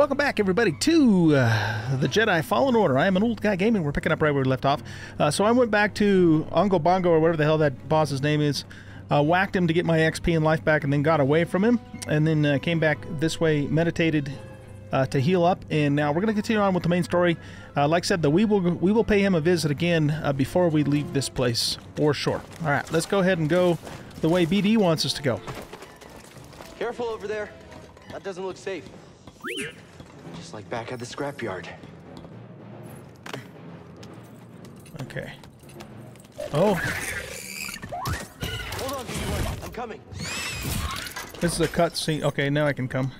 Welcome back, everybody, to the Jedi Fallen Order. I am an old guy gaming. We're picking up right where we left off. So I went back to Uncle Bongo, or whatever the hell that boss's name is. Whacked him to get my XP and life back, and then got away from him. And then came back this way, meditated to heal up. And now we're going to continue on with the main story. Like I said, we will pay him a visit again before we leave this place, for sure. All right, let's go ahead and go the way BD wants us to go. Careful over there. That doesn't look safe. Just like back at the scrapyard. Okay. Oh. Hold on, BD-1. I'm coming. This is a cutscene. Okay, now I can come.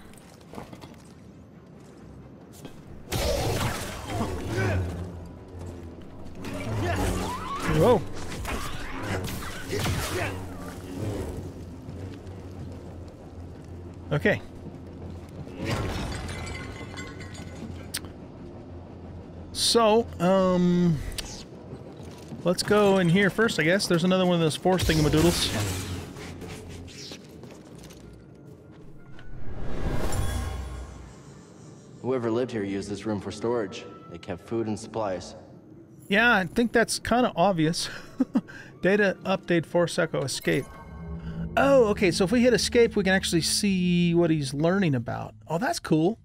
Whoa. Okay. So, let's go in here first, I guess. There's another one of those force thingamadoodles. Whoever lived here used this room for storage. They kept food and supplies. Yeah, I think that's kind of obvious. Data update, force echo, escape. Oh, okay, so if we hit escape, we can actually see what he's learning about. Oh, that's cool.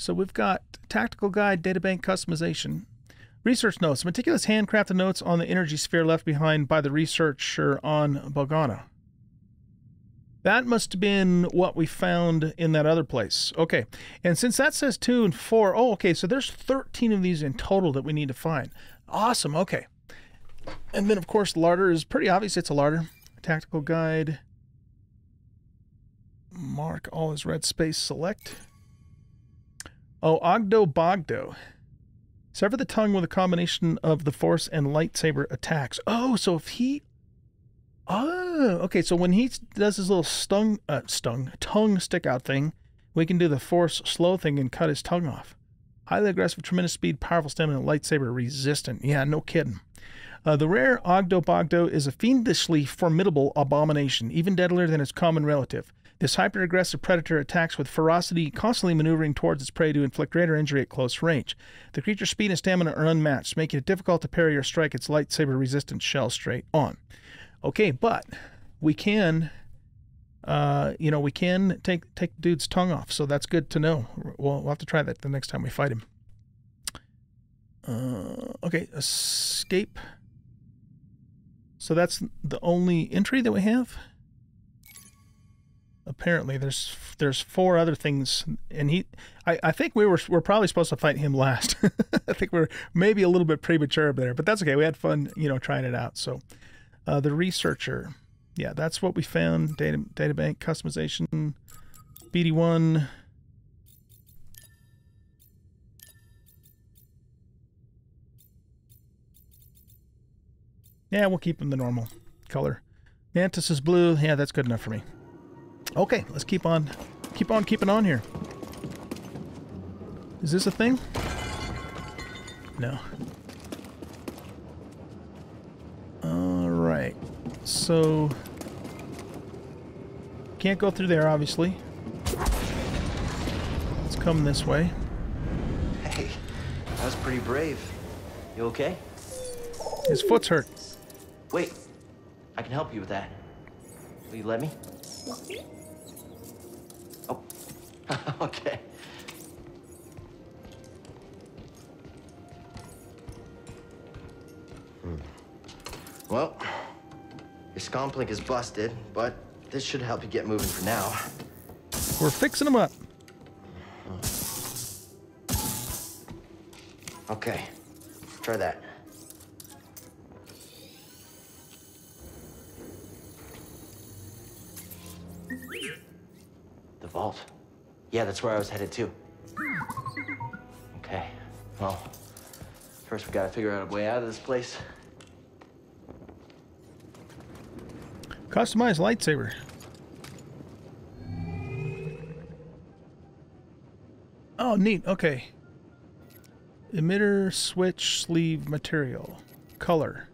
So we've got tactical guide, databank customization, research notes, meticulous handcrafted notes on the energy sphere left behind by the researcher on Bogano. That must have been what we found in that other place. Okay, and since that says 2 and 4, oh, okay, so there's 13 of these in total that we need to find. Awesome, okay. And then, of course, larder is pretty obvious. It's a larder. Tactical guide. Mark all as red space, select. Oh, Oggdo Bogdo. Sever the tongue with a combination of the force and lightsaber attacks. Oh, so if he... Oh, okay, so when he does his little tongue stick-out thing, we can do the force slow thing and cut his tongue off. Highly aggressive, tremendous speed, powerful stamina, lightsaber resistant. Yeah, no kidding. The rare Oggdo Bogdo is a fiendishly formidable abomination, even deadlier than its common relative. This hyper-aggressive predator attacks with ferocity, constantly maneuvering towards its prey to inflict greater injury at close range. The creature's speed and stamina are unmatched, making it difficult to parry or strike its lightsaber-resistant shell straight on. Okay, but we can, you know, we can take the dude's tongue off, so that's good to know. We'll have to try that the next time we fight him. Okay, escape. So that's the only entry that we have? Apparently, there's 4 other things, and I think we're probably supposed to fight him last. I think we're maybe a little bit premature there, but that's okay. We had fun, you know, trying it out. So, the researcher, yeah, that's what we found. Databank customization, BD-1. Yeah, we'll keep him the normal color. Mantis is blue. Yeah, that's good enough for me. Okay, let's keep on keeping on here. Is this a thing? No. Alright, so... Can't go through there, obviously. Let's come this way. Hey, that was pretty brave. You okay? His foot's hurt. Wait, I can help you with that. Will you let me? Oh, okay. Well, your scomplink is busted, but this should help you get moving for now. We're fixing him up. Okay, try that. Vault. Yeah, that's where I was headed to. Okay, well, first we gotta figure out a way out of this place. Customized lightsaber. Oh, neat. Okay. Emitter, switch, sleeve, material, color.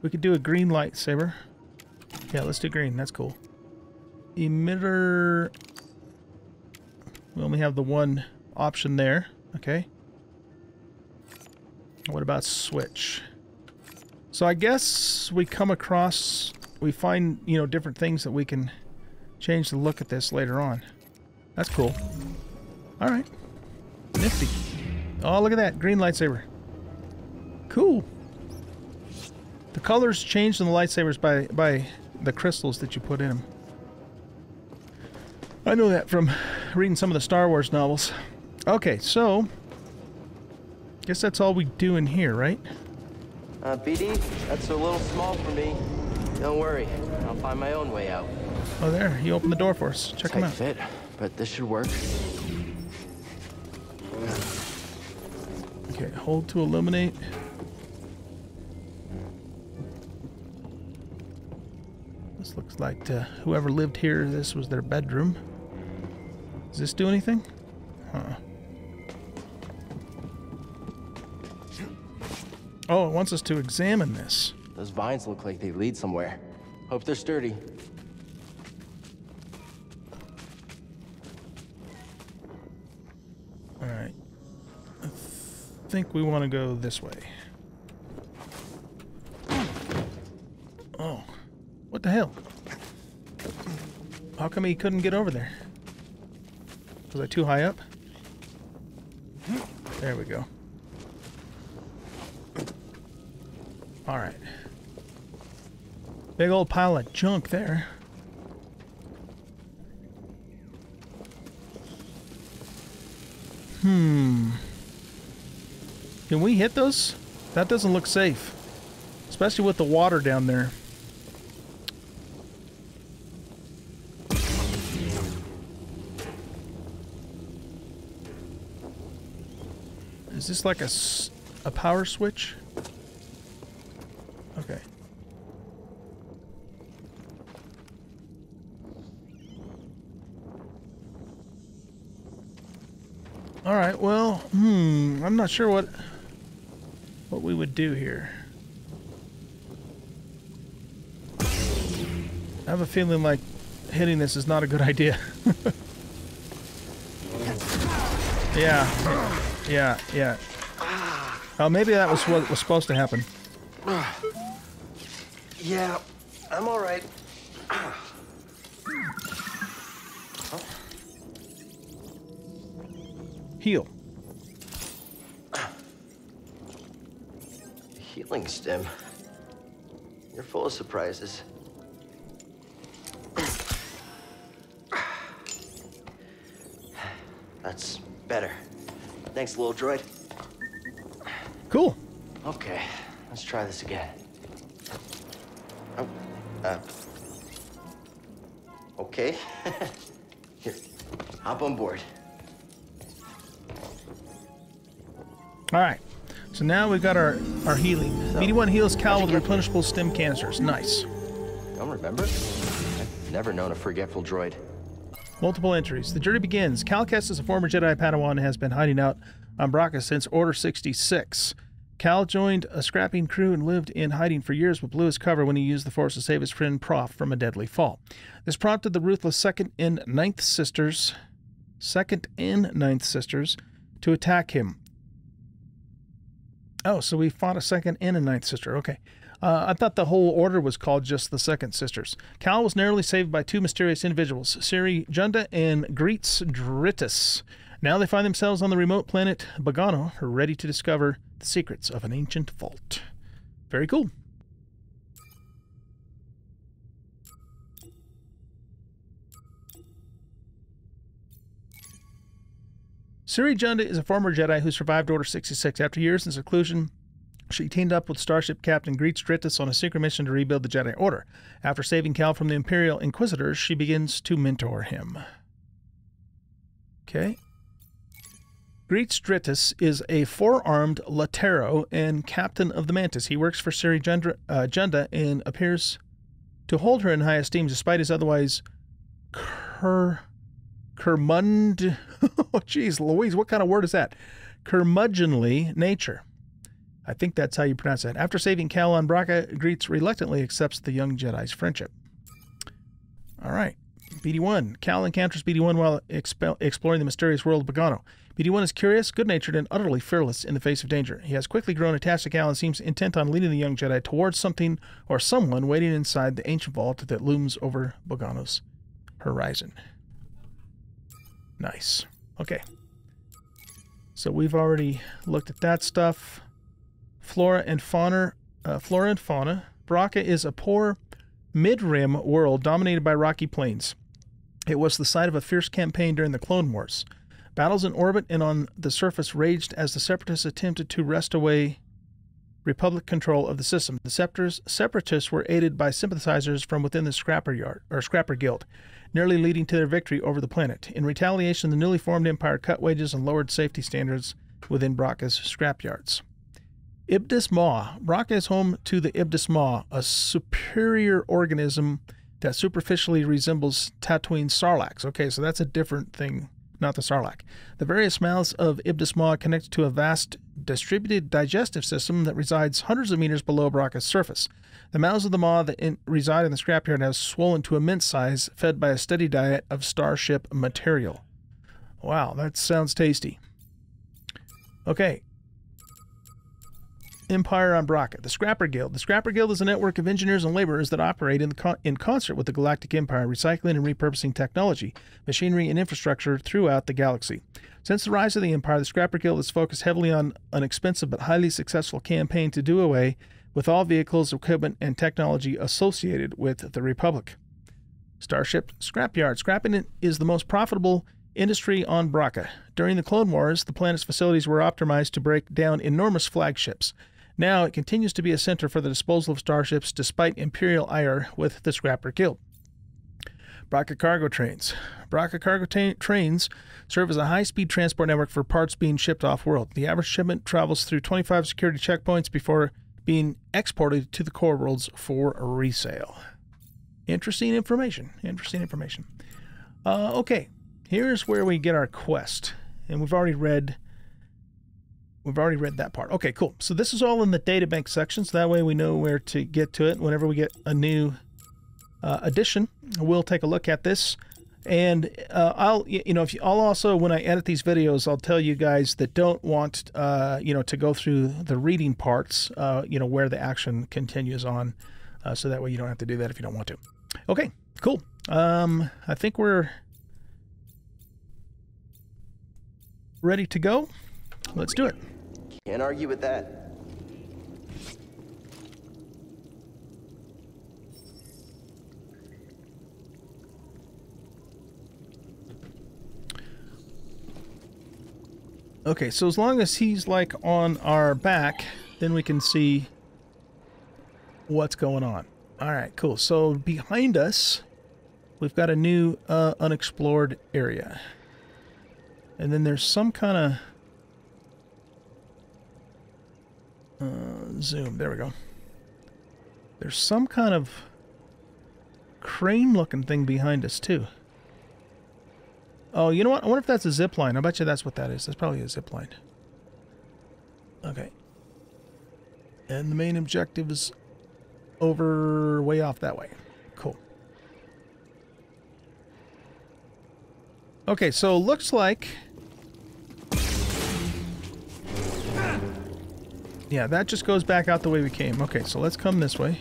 We could do a green lightsaber. Yeah, let's do green. That's cool. Emitter. We only have the one option there. Okay. What about switch? So I guess we come across, we find, you know, different things that we can change the look at this later on. That's cool. All right. Nifty. Oh, look at that. Green lightsaber. Cool. The colors changed in the lightsabers by the crystals that you put in them. I know that from reading some of the Star Wars novels. Okay, so I guess that's all we do in here, right? BD, that's a little small for me. Don't worry, I'll find my own way out. Oh, there. You opened the door for us. Check him out. Tight fit, but this should work. Okay, hold to illuminate. This looks like whoever lived here, this was their bedroom. Does this do anything? Huh. Oh, it wants us to examine this. Those vines look like they lead somewhere. Hope they're sturdy. Alright. I think we want to go this way. Oh. What the hell? How come he couldn't get over there? Was I too high up? There we go. Alright. Big old pile of junk there. Hmm. Can we hit those? That doesn't look safe. Especially with the water down there. Is this like a power switch? Okay. All right. Well, I'm not sure what we would do here. I have a feeling like hitting this is not a good idea. Yeah. Yeah. Oh, maybe that was what was supposed to happen. Yeah, I'm all right. Oh. Heal. Healing stem. You're full of surprises. That's better. Thanks, little droid. Cool. Okay, let's try this again. Oh, okay. Here, hop on board. All right. So now we've got our healing. BD-1 heals Cal with replenishable stem canisters. Nice. Don't remember? I've never known a forgetful droid. Multiple entries. The journey begins. Cal Kestis, a former Jedi Padawan, has been hiding out on Bracca since Order 66. Cal joined a scrapping crew and lived in hiding for years, but blew his cover when he used the Force to save his friend Prof from a deadly fall. This prompted the ruthless Second and Ninth Sisters to attack him. Oh, so we fought a Second and a Ninth Sister. Okay. I thought the whole order was called just the Second Sisters. Cal was narrowly saved by two mysterious individuals, Cere Junda and Greez Dritus. Now they find themselves on the remote planet Bogano, ready to discover the secrets of an ancient vault. Very cool. Cere Junda is a former Jedi who survived Order 66 after years in seclusion. She teamed up with starship captain Greez Dritus on a secret mission to rebuild the Jedi Order. After saving Cal from the Imperial Inquisitors, she begins to mentor him. Okay. Greez Dritus is a four-armed Latero and captain of the Mantis. He works for Cere Junda and appears to hold her in high esteem despite his otherwise curmudgeonly... Oh, geez, Louise, what kind of word is that? Curmudgeonly nature. I think that's how you pronounce that. After saving Cal on Bracca, Greez reluctantly accepts the young Jedi's friendship. All right. BD-1. Cal encounters BD-1 while exploring the mysterious world of Bogano. BD-1 is curious, good-natured, and utterly fearless in the face of danger. He has quickly grown attached to Cal and seems intent on leading the young Jedi towards something or someone waiting inside the ancient vault that looms over Bogano's horizon. Nice. Okay. So we've already looked at that stuff. Flora and fauna. Bracca is a poor mid-rim world dominated by rocky plains. It was the site of a fierce campaign during the Clone Wars. Battles in orbit and on the surface raged as the Separatists attempted to wrest away Republic control of the system. The Separatists were aided by sympathizers from within the Scrapper Guild, nearly leading to their victory over the planet. In retaliation, the newly formed Empire cut wages and lowered safety standards within Bracca's scrapyards. Ibdis Maw. Bracca is home to the Ibdis Maw, a superior organism that superficially resembles Tatooine Sarlacc. Okay, so that's a different thing, not the Sarlacc. The various mouths of Ibdis Maw connect to a vast distributed digestive system that resides hundreds of meters below Bracca's surface. The mouths of the Maw that reside in the scrapyard have swollen to immense size, fed by a steady diet of starship material. Wow, that sounds tasty. Okay. Empire on Bracca. The Scrapper Guild. The Scrapper Guild is a network of engineers and laborers that operate in concert with the Galactic Empire, recycling and repurposing technology, machinery, and infrastructure throughout the galaxy. Since the rise of the Empire, the Scrapper Guild has focused heavily on an expensive but highly successful campaign to do away with all vehicles, equipment, and technology associated with the Republic. Starship Scrapyard. Scrapping is the most profitable industry on Bracca. During the Clone Wars, the planet's facilities were optimized to break down enormous flagships. Now it continues to be a center for the disposal of starships despite Imperial ire with the Scrapper Guild. Bracca Cargo Trains. Bracca Cargo Trains serve as a high-speed transport network for parts being shipped off-world. The average shipment travels through 25 security checkpoints before being exported to the core worlds for resale. Interesting information. Interesting information. Okay, here's where we get our quest. And we've already read that part. Okay, cool. So this is all in the databank section, so that way we know where to get to it. Whenever we get a new edition, we'll take a look at this. And I'll also, when I edit these videos, I'll tell you guys that don't want, to go through the reading parts, where the action continues on. So that way you don't have to do that if you don't want to. Okay, cool. I think we're ready to go. Let's do it. Can't argue with that. Okay, so as long as he's like on our back, then we can see what's going on. All right, cool. So behind us, we've got a new unexplored area. And then there's some kind of zoom. There we go. There's some kind of crane looking thing behind us too. Oh, you know what? I wonder if that's a zip line. I bet you that's what that is. That's probably a zip line. Okay. And the main objective is over way off that way. Cool. Okay, so looks like, yeah, that just goes back out the way we came. Okay, so let's come this way.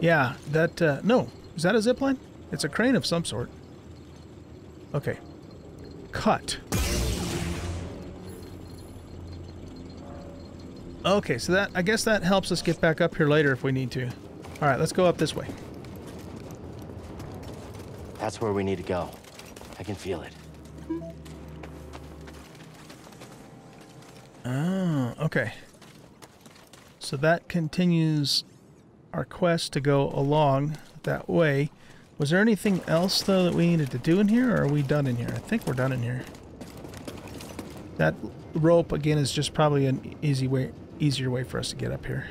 Yeah, that, no. Is that a zip line? It's a crane of some sort. Okay. Cut. Okay, so that, I guess that helps us get back up here later if we need to. All right, let's go up this way. That's where we need to go. I can feel it. Oh, okay. So that continues our quest to go along that way. Was there anything else, though, that we needed to do in here, or are we done in here? I think we're done in here. That rope, again, is just probably an easier way for us to get up here.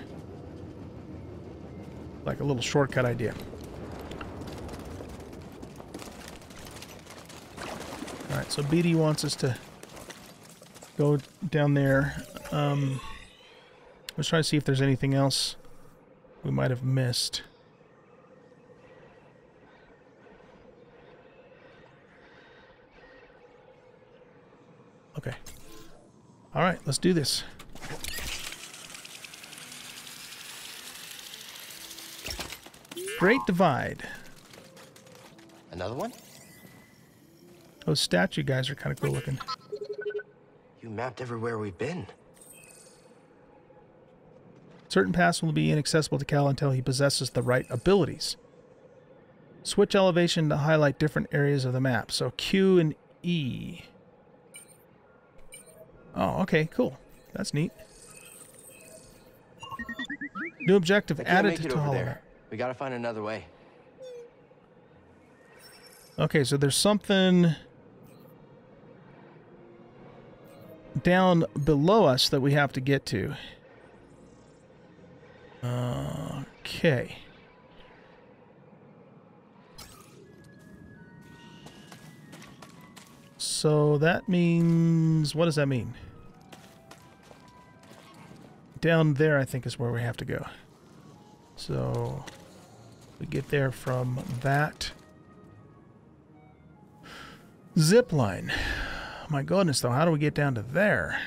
Like a little shortcut idea. Alright, so BD wants us to go down there. Let's try to see if there's anything else we might have missed. Okay. Alright, let's do this. Great Divide. Another one? Those statue guys are kind of cool looking. You mapped everywhere we've been. Certain paths will be inaccessible to Cal until he possesses the right abilities. Switch elevation to highlight different areas of the map. So Q and E. Oh, okay, cool. That's neat. New objective added to Taholonet. We gotta find another way. Okay, so there's something down below us that we have to get to. Okay. So that means... what does that mean? Down there, I think, is where we have to go. So we get there from that. Zipline. My goodness, though. How do we get down to there?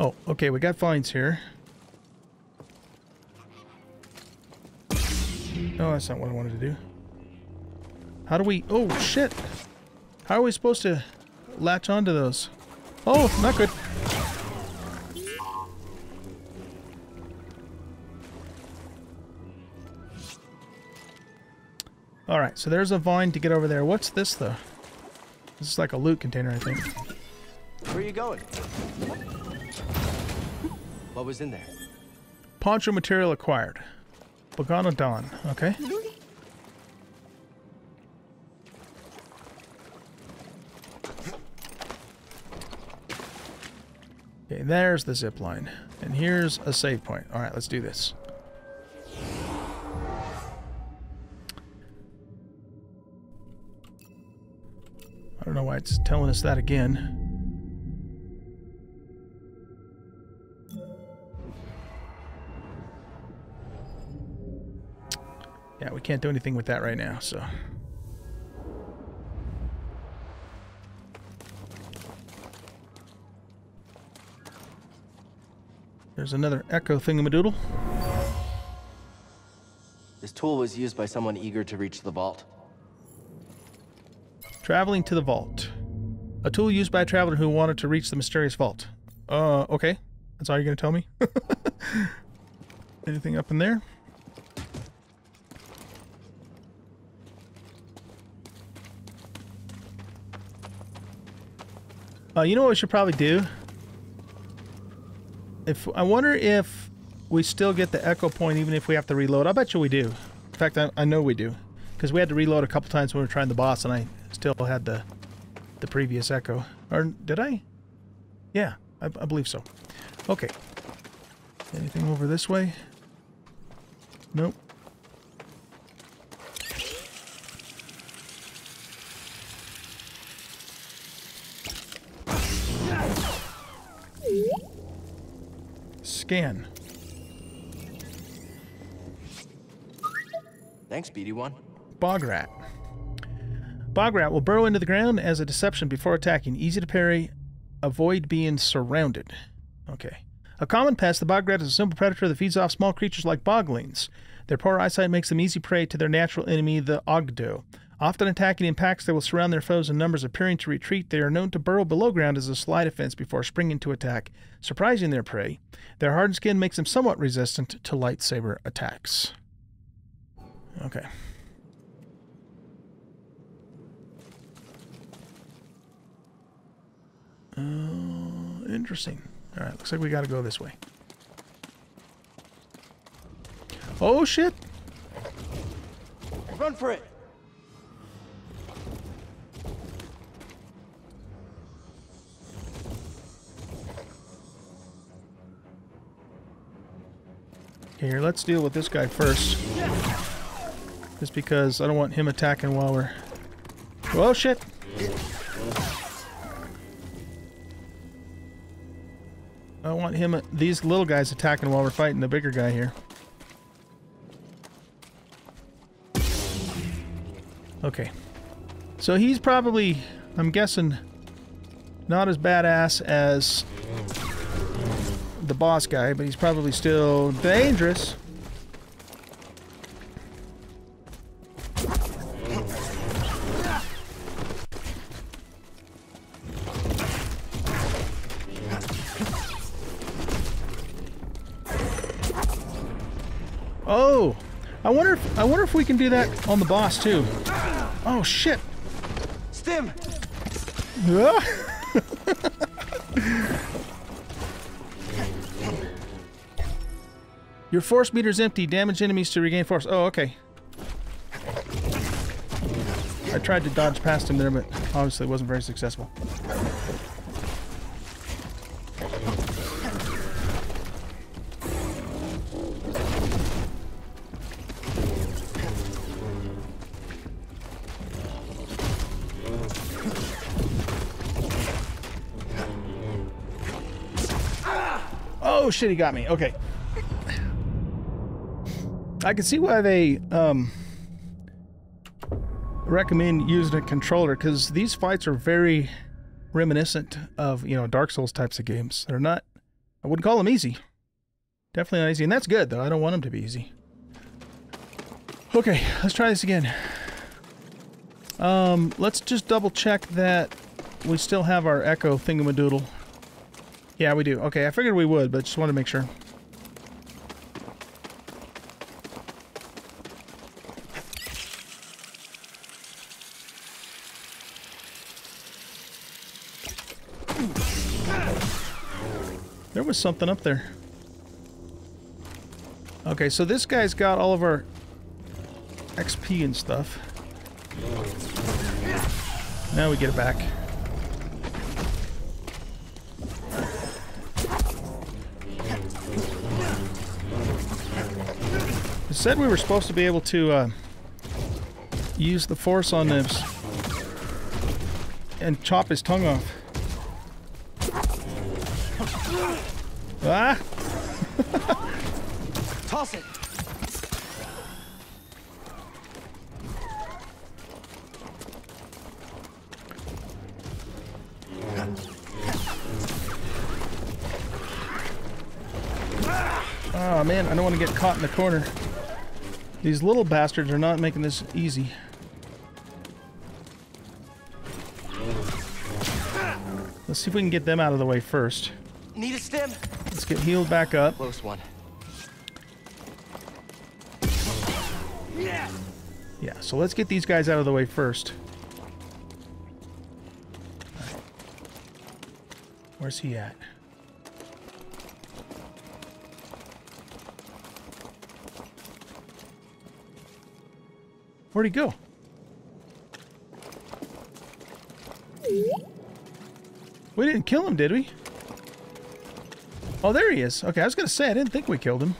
Oh, okay, we got vines here. No, that's not what I wanted to do. How do we... oh, shit! How are we supposed to latch onto those? Oh, not good. Alright, so there's a vine to get over there. What's this, though? This is like a loot container, I think. Where are you going? What was in there? Poncho material acquired. Bogano Don. Okay. Okay, there's the zip line. And here's a save point. Alright, let's do this. I don't know why it's telling us that again. Yeah, we can't do anything with that right now, so. There's another echo thingamadoodle. This tool was used by someone eager to reach the vault. Traveling to the vault. A tool used by a traveler who wanted to reach the mysterious vault. Okay. That's all you're going to tell me? Anything up in there? You know what we should probably do? I wonder if we still get the echo point even if we have to reload. I bet you we do. In fact, I know we do. Because we had to reload a couple times when we were trying the boss, and I still had the previous echo. Or did I? Yeah, I believe so. Okay. Anything over this way? Nope. Scan. Thanks, BD-1. Bograt. Bograt will burrow into the ground as a deception before attacking. Easy to parry. Avoid being surrounded. Okay. A common pest, the Bograt is a simple predator that feeds off small creatures like boglings. Their poor eyesight makes them easy prey to their natural enemy, the Oggdo. Often attacking in packs, they will surround their foes in numbers appearing to retreat. They are known to burrow below ground as a sly defense before springing to attack, surprising their prey. Their hardened skin makes them somewhat resistant to lightsaber attacks. Okay. Interesting. All right, looks like we got to go this way. Oh, shit! Run for it! Here, let's deal with this guy first. Just because I don't want him attacking while we're... oh, shit! I don't want these little guys attacking while we're fighting the bigger guy here. Okay. So he's probably, I'm guessing, not as badass as the boss guy, but he's probably still dangerous. Oh, I wonder if we can do that on the boss too. Oh shit! Stim. Your force meter's empty. Damage enemies to regain force. Oh, okay. I tried to dodge past him there, but obviously it wasn't very successful. Oh shit, he got me. Okay. I can see why they recommend using a controller, because these fights are very reminiscent of, you know, Dark Souls types of games. They're not, I wouldn't call them easy. Definitely not easy, and that's good though. I don't want them to be easy. Okay, let's try this again. Let's just double check that we still have our echo thingamadoodle. Yeah, we do. Okay, I figured we would, but just wanted to make sure. There was something up there. Okay, so this guy's got all of our XP and stuff. Now we get it back. It said we were supposed to be able to use the force on this and chop his tongue off. Ah! Toss it. Oh man, I don't want to get caught in the corner. These little bastards are not making this easy. Let's see if we can get them out of the way first. Need a stim. Let's get healed back up. Close one. Yeah. Yeah, so let's get these guys out of the way first. Where's he at? Where'd he go? We didn't kill him, did we? Oh, there he is. Okay, I was gonna say, I didn't think we killed him.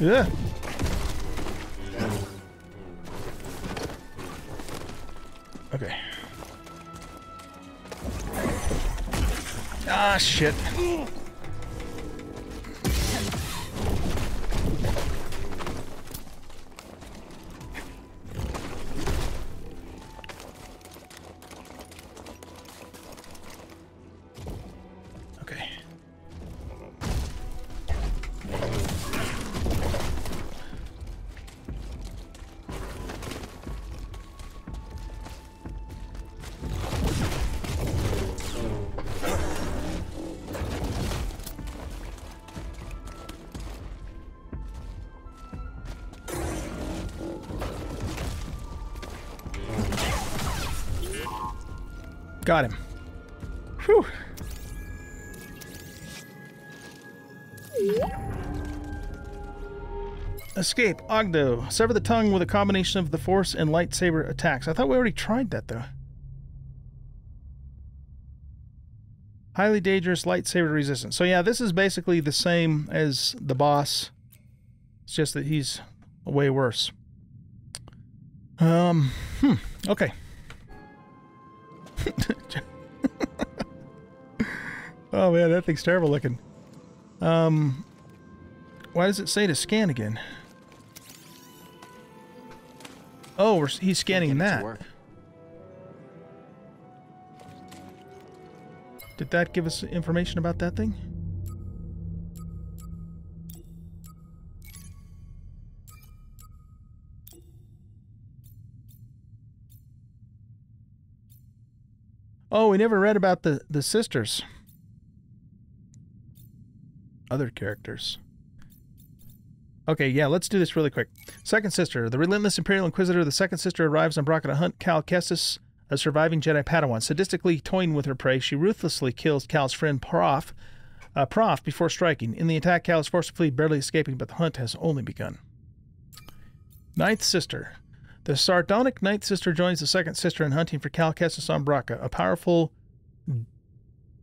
Yeah. Okay. Ah, shit. Got him. Whew. Escape, Oggdo. Sever the tongue with a combination of the force and lightsaber attacks. I thought we already tried that though. Highly dangerous lightsaber resistance. So yeah, this is basically the same as the boss. It's just that he's way worse. Okay. Oh man, that thing's terrible looking. Why does it say to scan again? Oh, he's scanning that. Did that give us information about that thing? Oh, we never read about the sisters. Other characters. Okay, yeah, let's do this really quick. Second Sister. The relentless Imperial Inquisitor, the Second Sister, arrives on Bracca to hunt Cal Kestis, a surviving Jedi Padawan. Sadistically toying with her prey, she ruthlessly kills Cal's friend Prof before striking. In the attack, Cal is forced to flee, barely escaping, but the hunt has only begun. Ninth Sister. The sardonic Ninth Sister joins the Second Sister in hunting for Cal Kestis on Bracca. A powerful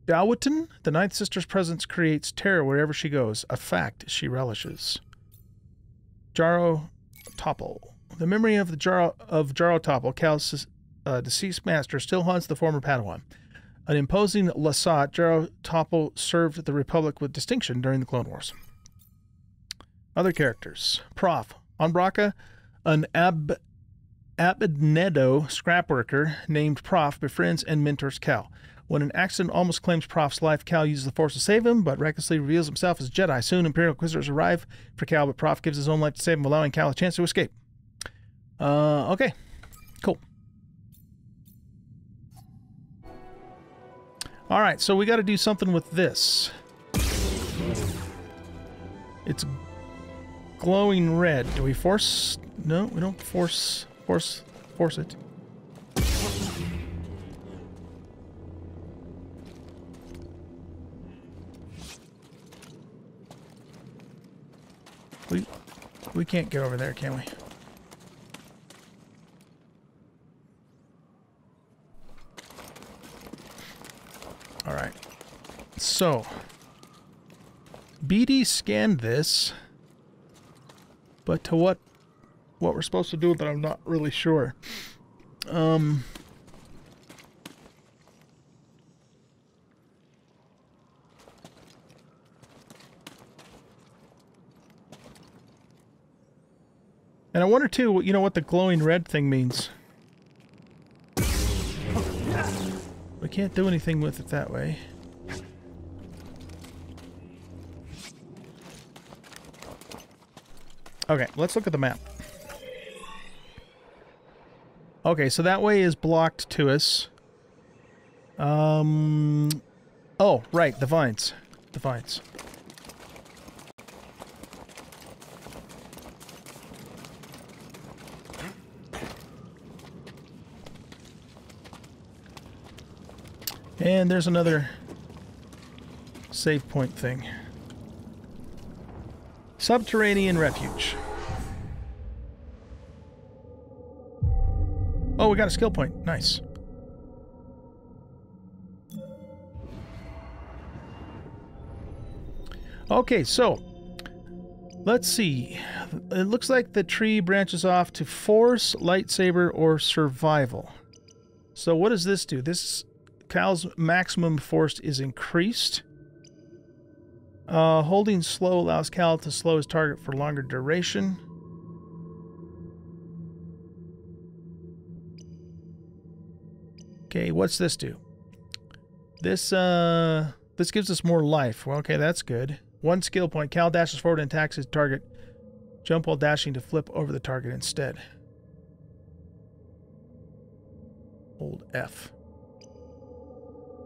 Dawitan, the Ninth Sister's presence creates terror wherever she goes, a fact she relishes. Jaro Tapal. The memory of Jaro Tapal, Cal's deceased master, still haunts the former Padawan. An imposing Lasat, Jaro Tapal served the Republic with distinction during the Clone Wars. Other characters. Prof. On Bracca, an Abednedo scrap worker named Prof befriends and mentors Cal. When an accident almost claims Prof's life, Cal uses the Force to save him, but recklessly reveals himself as Jedi. Soon, Imperial Inquisitors arrive for Cal, but Prof gives his own life to save him, allowing Cal a chance to escape. Okay. Cool. Alright, so we gotta do something with this. It's glowing red. Do we force? No, we don't force it. We can't get over there, can we? All right. So, BD scanned this, but to what we're supposed to do with it, I'm not really sure. And I wonder, too, you know, what the glowing red thing means. We can't do anything with it that way. Okay, let's look at the map. Okay, so that way is blocked to us. Oh, right, the vines. The vines. And there's another save point thing. Subterranean refuge. Oh, we got a skill point. Nice. Okay, so let's see. It looks like the tree branches off to force, lightsaber, or survival. So what does this do? This Cal's maximum force is increased. Holding slow allows Cal to slow his target for longer duration. Okay, what's this do? This this gives us more life. Well, okay, that's good. One skill point. Cal dashes forward and attacks his target. Jump while dashing to flip over the target instead. Hold F.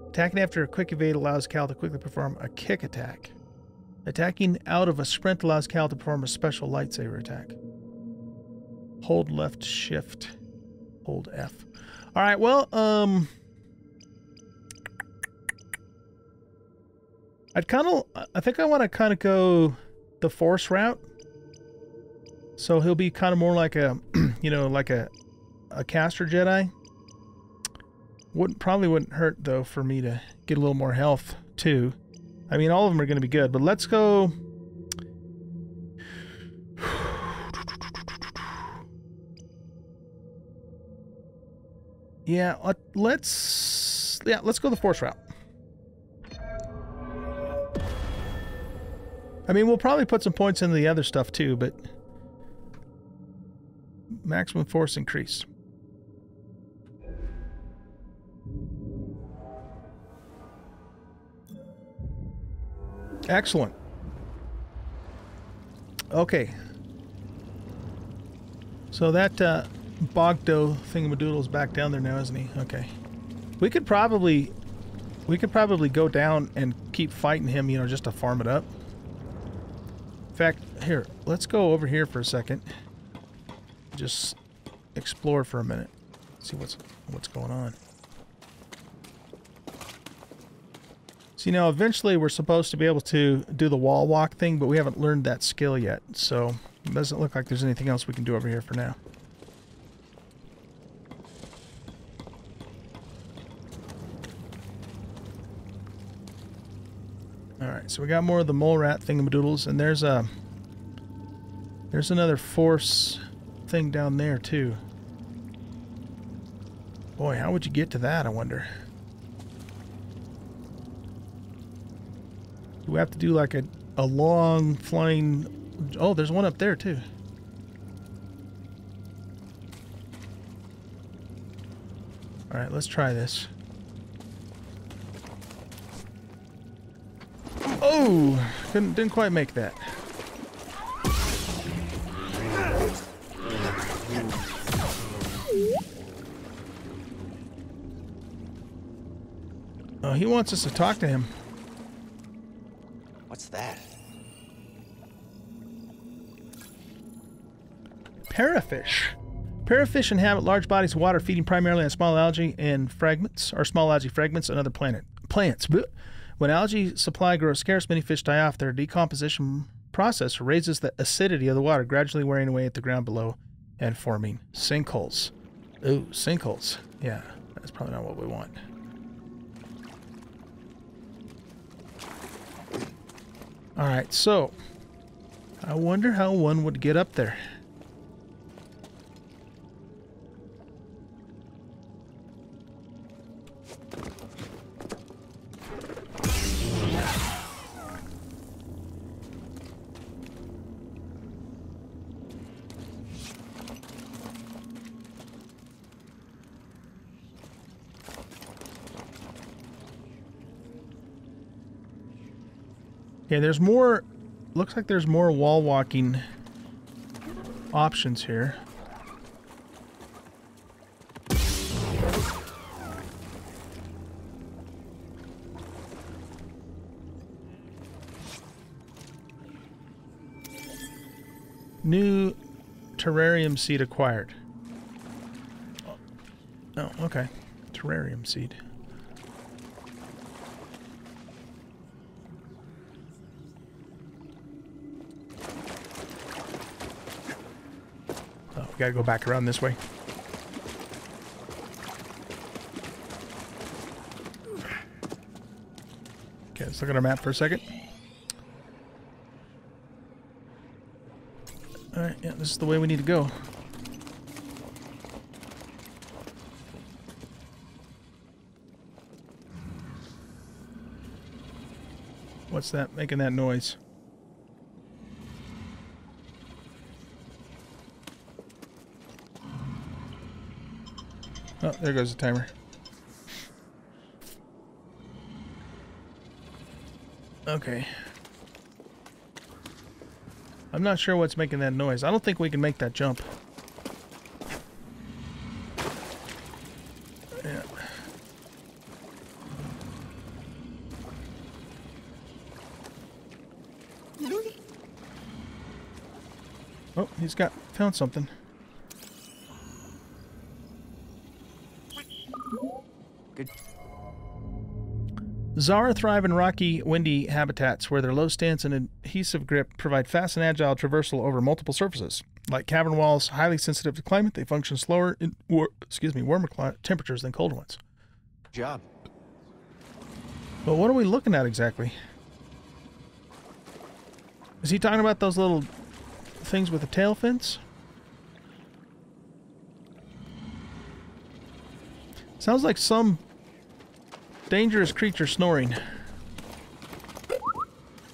Attacking after a quick evade allows Cal to quickly perform a kick attack. Attacking out of a sprint allows Cal to perform a special lightsaber attack. Hold left shift. Hold F. Alright, well, I think I want to kind of go the force route. So he'll be kind of more like a, you know, like a caster Jedi. Probably wouldn't hurt, though, for me to get a little more health, too. I mean, all of them are going to be good, but let's go... Yeah, let's go the force route. I mean, we'll probably put some points into the other stuff too, but... maximum force increase. Excellent. Okay. So that Bogdo thingamadoodle's back down there now, isn't he? Okay. We could probably go down and keep fighting him, you know, just to farm it up. In fact, here, let's go over here for a second. Just explore for a minute. See what's going on. See, now eventually we're supposed to be able to do the wall walk thing, but we haven't learned that skill yet, so it doesn't look like there's anything else we can do over here for now. Alright, so we got more of the mole rat thingamadoodles, and there's another force thing down there too. Boy, how would you get to that, I wonder? Do we have to do like a long flying... Oh, there's one up there too. Alright, let's try this. Oh! Didn't quite make that. Oh, he wants us to talk to him. What's that? Parafish. Parafish inhabit large bodies of water, feeding primarily on small algae and fragments, or small algae fragments and other plants. When algae supply grows scarce, many fish die off. Their decomposition process raises the acidity of the water, gradually wearing away at the ground below and forming sinkholes. Ooh, sinkholes. Yeah, that's probably not what we want. Alright, so I wonder how one would get up there. Okay, there's more, looks like there's more wall walking options here. New terrarium seed acquired. Oh, okay. Terrarium seed. Gotta go back around this way. Okay, let's look at our map for a second. Alright, yeah, this is the way we need to go. What's that making that noise? Oh, there goes the timer. Okay. I'm not sure what's making that noise. I don't think we can make that jump. Yeah. Oh, he's found something. Zara thrive in rocky, windy habitats where their low stance and adhesive grip provide fast and agile traversal over multiple surfaces. Like cavern walls, highly sensitive to climate, they function slower in warmer temperatures than cold ones. Good job. But what are we looking at exactly? Is he talking about those little things with the tail fins? Sounds like some dangerous creature snoring.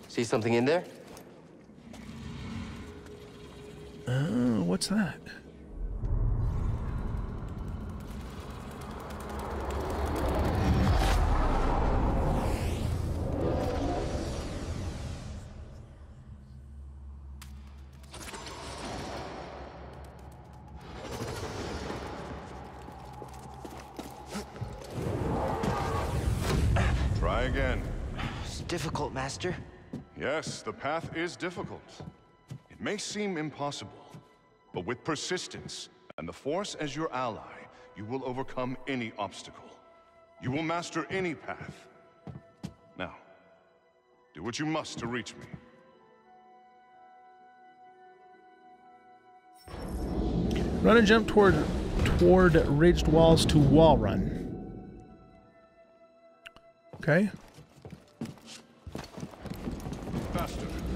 See something in there? What's that? Difficult, Master? Yes, the path is difficult. It may seem impossible, but with persistence and the Force as your ally, you will overcome any obstacle. You will master any path. Now, do what you must to reach me. Run and jump toward ridged walls to wall run. Okay.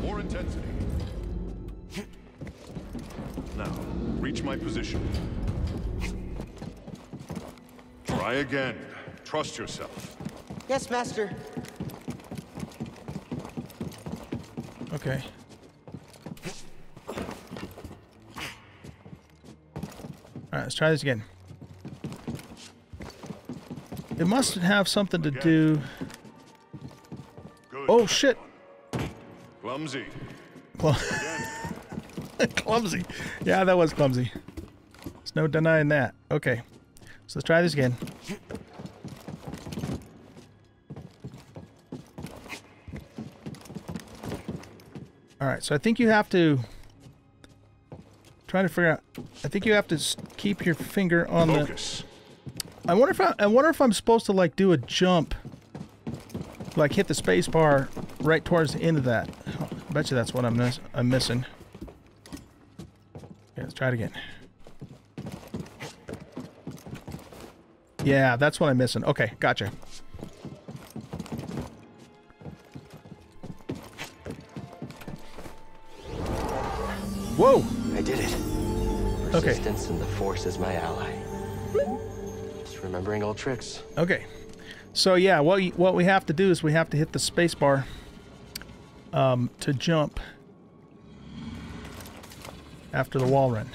More intensity. Now, reach my position. Try again. Trust yourself. Yes, Master. Okay. Alright, let's try this again. It must have something to do... Oh, shit! Clumsy. Clumsy. Yeah, that was clumsy. There's no denying that. Okay. So let's try this again. Alright, so I think you have to... Try to figure out... I think you have to keep your finger on Focus. The... I wonder if I'm supposed to, like, do a jump. Like, hit the space bar right towards the end of that. I bet you that's what I'm missing. Okay, let's try it again. Yeah, that's what I'm missing. Okay, gotcha. Whoa! I did it. Resistance and the Force is my ally. Just remembering old tricks. Okay. So yeah, what we have to do is we have to hit the space bar. To jump after the wall run.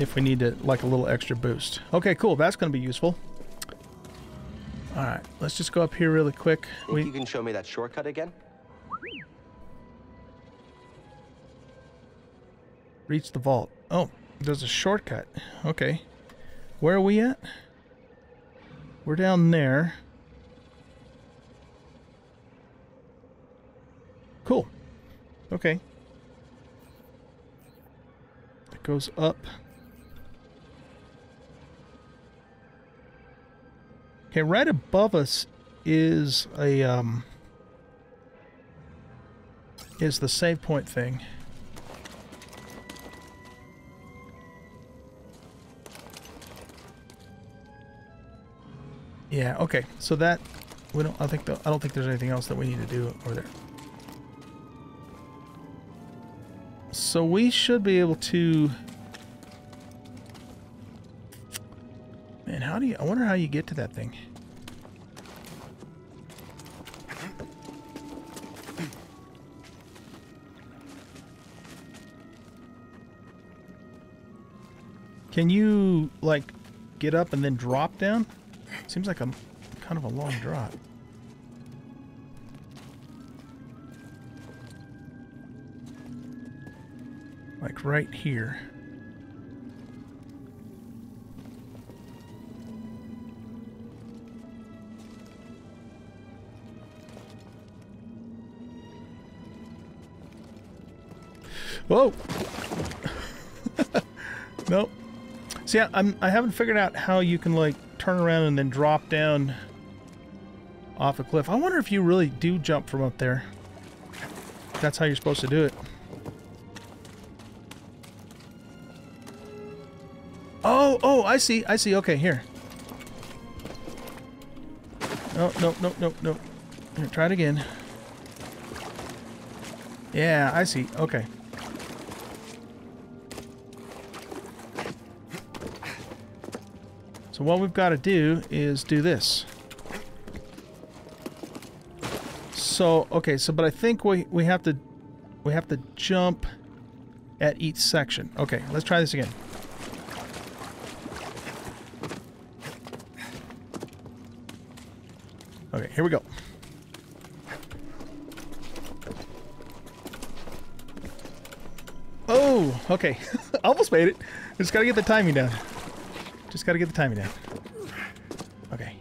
If we need to, like, a little extra boost. Okay, cool. That's going to be useful. All right, let's just go up here really quick. You can show me that shortcut again. Reach the vault. Oh, there's a shortcut. Okay. Where are we at? We're down there. Cool. Okay. It goes up. Okay, right above us is a is the save point thing. Yeah, okay. So that we don't I don't think there's anything else that we need to do over there. So we should be able to... Man, how do you... I wonder how you get to that thing. Can you, like, get up and then drop down? Seems like a kind of a long drop. Like right here. Whoa! Nope. See, I haven't figured out how you can, like, turn around and then drop down off a cliff. I wonder if you really do jump from up there. That's how you're supposed to do it. Oh, I see, okay, here. Oh, no. Here, try it again. Yeah, I see, okay. So what we've got to do is do this. So, okay, so, but I think we have to, We have to jump at each section. Okay, let's try this again. Okay, here we go. Oh, okay. Almost made it. Just gotta get the timing down. Just gotta get the timing down. Okay.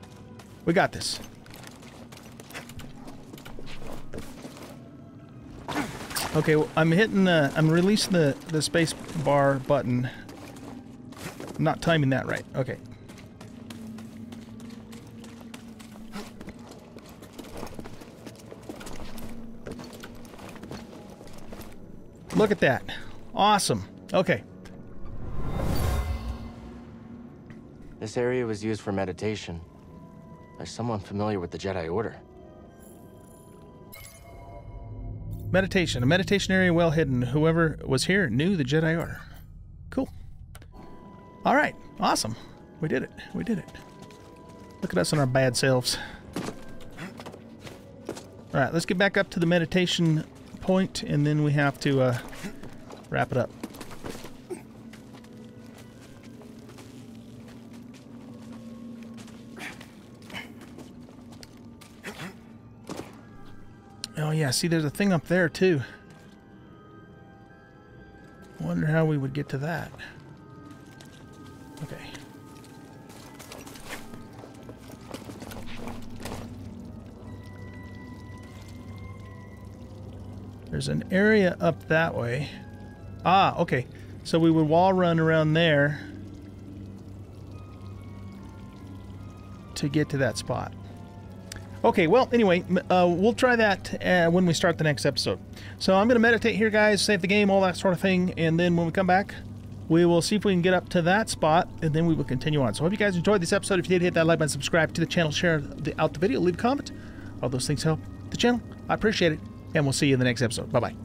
We got this. Okay, well, I'm hitting I'm releasing the space bar button. I'm not timing that right. Okay. Look at that. Awesome. Okay. This area was used for meditation by someone familiar with the Jedi Order. Meditation. A meditation area well hidden. Whoever was here knew the Jedi Order. Cool. All right. Awesome. We did it. We did it. Look at us on our bad selves. All right. Let's get back up to the meditation point, and then we have to wrap it up. Oh yeah, see there's a thing up there too. Wonder how we would get to that. Okay. There's an area up that way. Ah, okay. So we would wall run around there to get to that spot. Okay, well, anyway, we'll try that when we start the next episode. So I'm going to meditate here, guys, save the game, all that sort of thing, and then when we come back, we will see if we can get up to that spot, and then we will continue on. So I hope you guys enjoyed this episode. If you did, hit that like button, subscribe to the channel, share out the video, leave a comment. All those things help the channel. I appreciate it. And we'll see you in the next episode. Bye-bye.